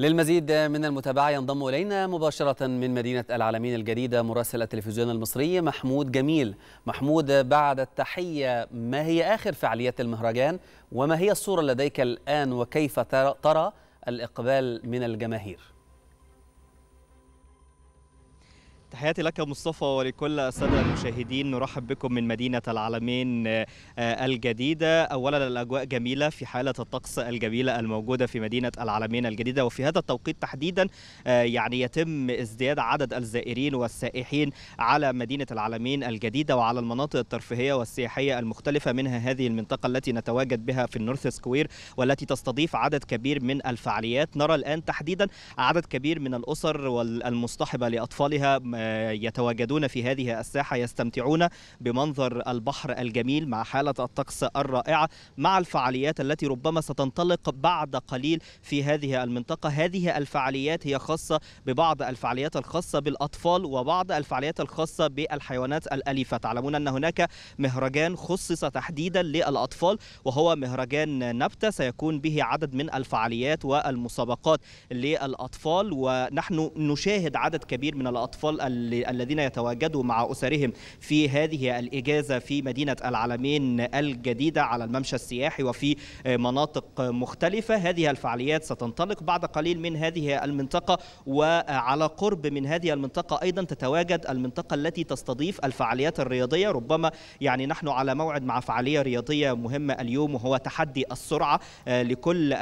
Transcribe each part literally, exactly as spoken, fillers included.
للمزيد من المتابعة ينضم إلينا مباشرة من مدينة العلمين الجديدة مراسل التلفزيون المصري محمود جميل. محمود، بعد التحية، ما هي آخر فعاليات المهرجان وما هي الصورة لديك الآن وكيف ترى الإقبال من الجماهير؟ تحياتي لك مصطفى ولكل الساده المشاهدين. نرحب بكم من مدينه العلمين الجديده. اولا الاجواء جميله في حاله الطقس الجميله الموجوده في مدينه العلمين الجديده، وفي هذا التوقيت تحديدا يعني يتم ازدياد عدد الزائرين والسائحين على مدينه العلمين الجديده وعلى المناطق الترفيهيه والسياحيه المختلفه، منها هذه المنطقه التي نتواجد بها في النورث سكوير والتي تستضيف عدد كبير من الفعاليات. نرى الان تحديدا عدد كبير من الاسر والمصطحبه لاطفالها يتواجدون في هذه الساحة يستمتعون بمنظر البحر الجميل مع حالة الطقس الرائعة مع الفعاليات التي ربما ستنطلق بعد قليل في هذه المنطقة. هذه الفعاليات هي خاصة ببعض الفعاليات الخاصة بالأطفال وبعض الفعاليات الخاصة بالحيوانات الأليفة. تعلمون أن هناك مهرجان خصص تحديدا للأطفال وهو مهرجان نبتة، سيكون به عدد من الفعاليات والمسابقات للأطفال، ونحن نشاهد عدد كبير من الأطفال الذين يتواجدوا مع أسرهم في هذه الإجازة في مدينة العلمين الجديدة على الممشى السياحي وفي مناطق مختلفة. هذه الفعاليات ستنطلق بعد قليل من هذه المنطقة، وعلى قرب من هذه المنطقة أيضا تتواجد المنطقة التي تستضيف الفعاليات الرياضية. ربما يعني نحن على موعد مع فعالية رياضية مهمة اليوم وهو تحدي السرعة لكل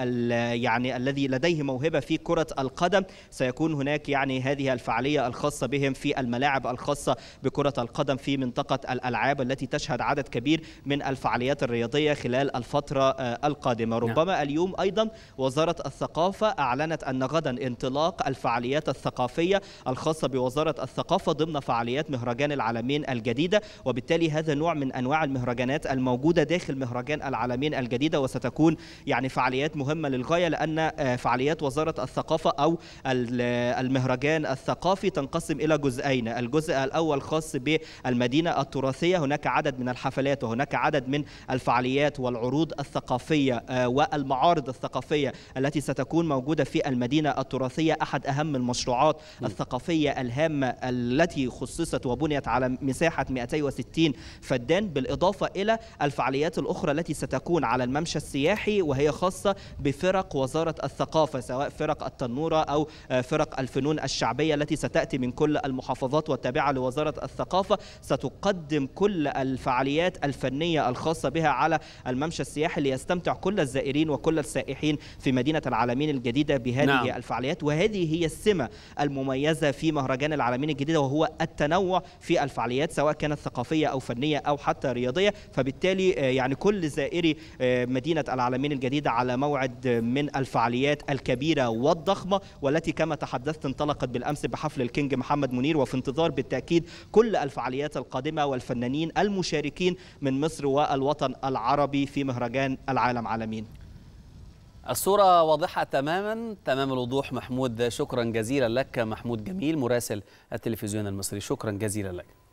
يعني الذي لديه موهبة في كرة القدم. سيكون هناك يعني هذه الفعالية الخاصة بهم في الملاعب الخاصة بكرة القدم في منطقة الألعاب التي تشهد عدد كبير من الفعاليات الرياضية خلال الفترة القادمة. ربما اليوم أيضا وزارة الثقافة أعلنت أن غدا انطلاق الفعاليات الثقافية الخاصة بوزارة الثقافة ضمن فعاليات مهرجان العلمين الجديدة، وبالتالي هذا نوع من أنواع المهرجانات الموجودة داخل مهرجان العلمين الجديدة، وستكون يعني فعاليات مهمة للغاية، لأن فعاليات وزارة الثقافة أو المهرجان الثقافي تنقسم إلى جزئين. الجزء الأول خاص بالمدينة التراثية، هناك عدد من الحفلات وهناك عدد من الفعاليات والعروض الثقافية والمعارض الثقافية التي ستكون موجودة في المدينة التراثية. أحد أهم المشروعات الثقافية الهامة التي خصصت وبنيت على مساحة مئتين وستين فدان، بالإضافة إلى الفعاليات الأخرى التي ستكون على الممشى السياحي وهي خاصة بفرق وزارة الثقافة، سواء فرق التنورة أو فرق الفنون الشعبية التي ستأتي من كل المحافظات والتابعة لوزارة الثقافة. ستقدم كل الفعاليات الفنية الخاصة بها على الممشى السياحي ليستمتع كل الزائرين وكل السائحين في مدينة العلمين الجديدة بهذه نعم. الفعاليات، وهذه هي السمة المميزة في مهرجان العلمين الجديدة وهو التنوع في الفعاليات سواء كانت ثقافية أو فنية أو حتى رياضية. فبالتالي يعني كل زائري مدينة العلمين الجديدة على موعد من الفعاليات الكبيرة والضخمة والتي كما تحدثت انطلقت بالأمس بحفل الكينج محمد منير، وفي انتظار بالتأكيد كل الفعاليات القادمة والفنانين المشاركين من مصر والوطن العربي في مهرجان العالم عالمين. الصورة واضحة تماما تمام الوضوح محمود. شكرا جزيلا لك محمود جميل مراسل التلفزيون المصري، شكرا جزيلا لك.